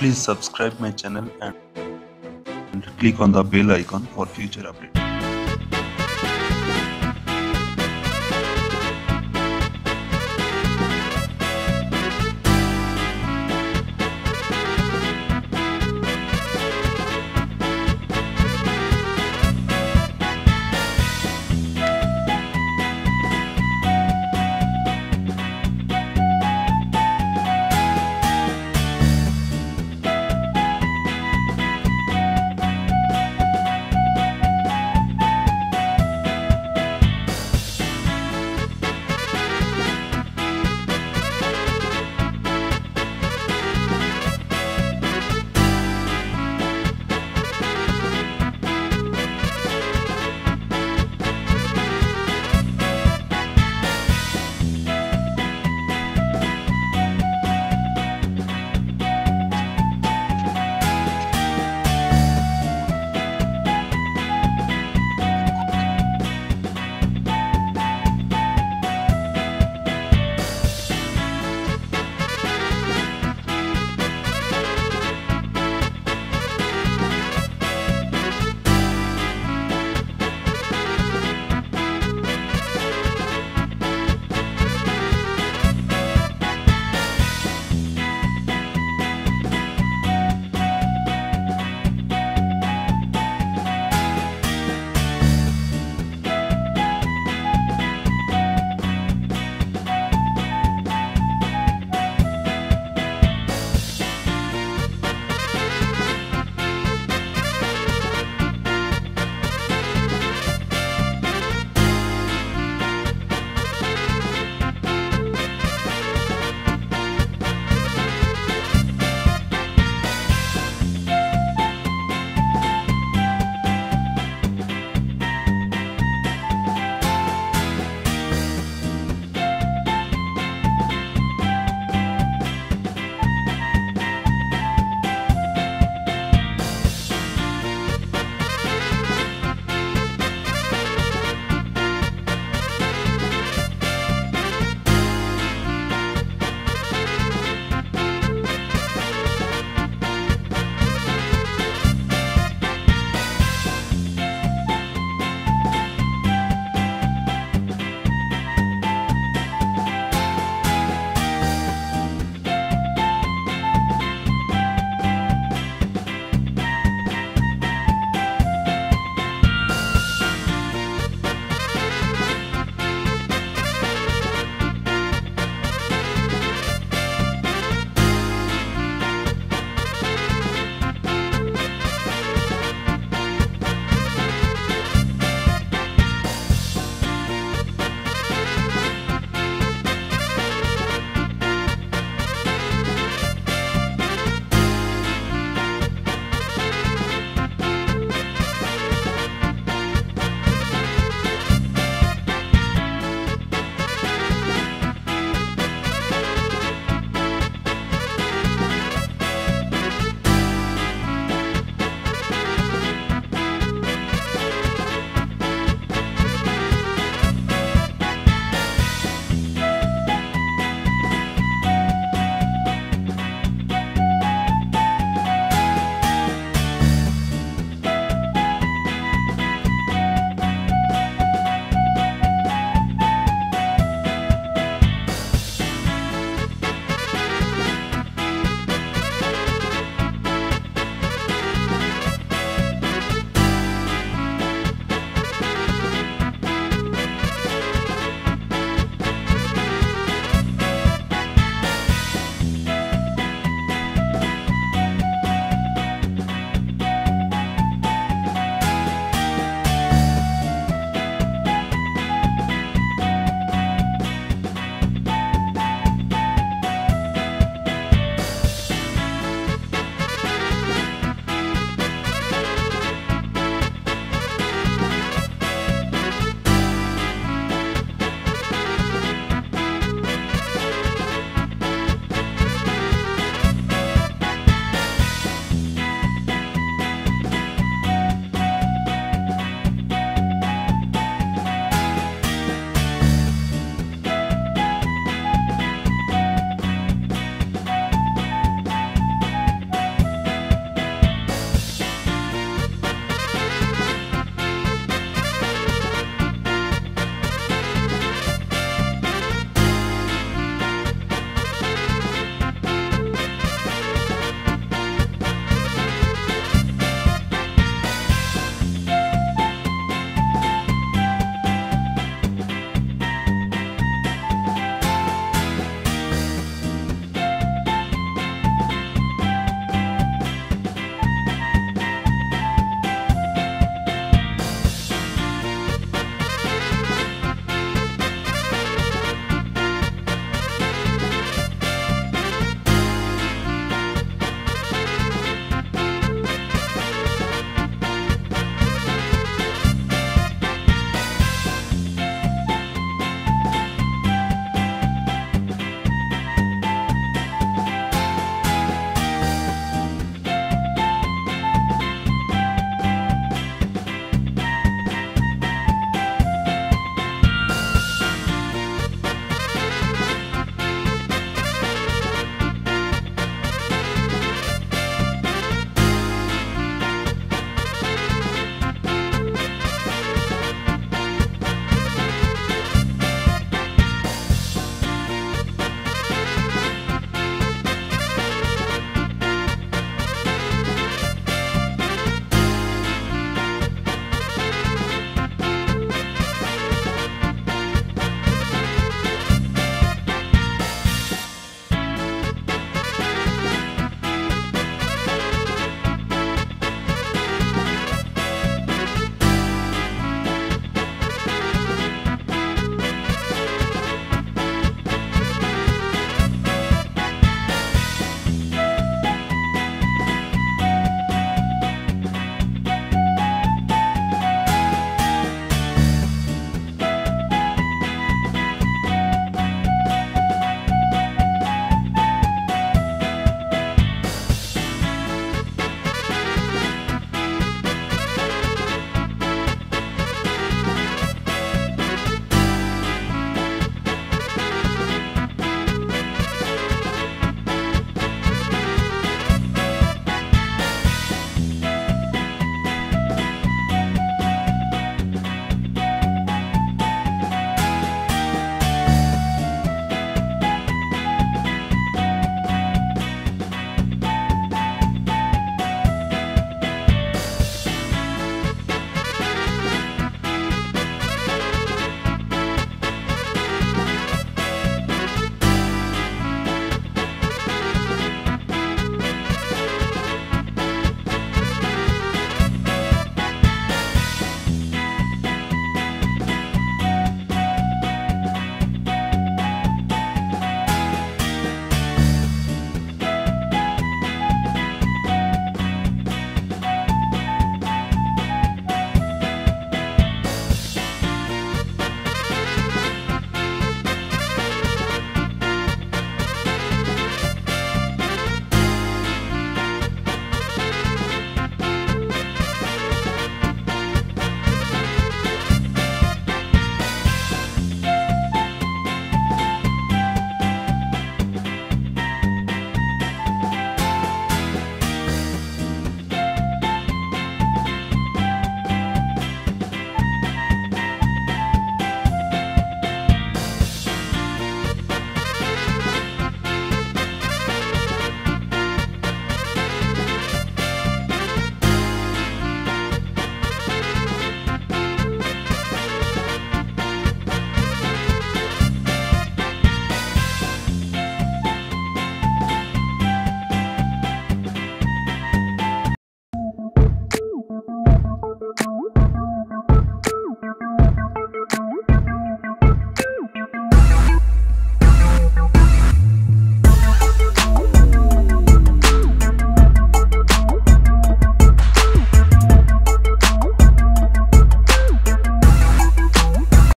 Please subscribe my channel and click on the bell icon for future updates.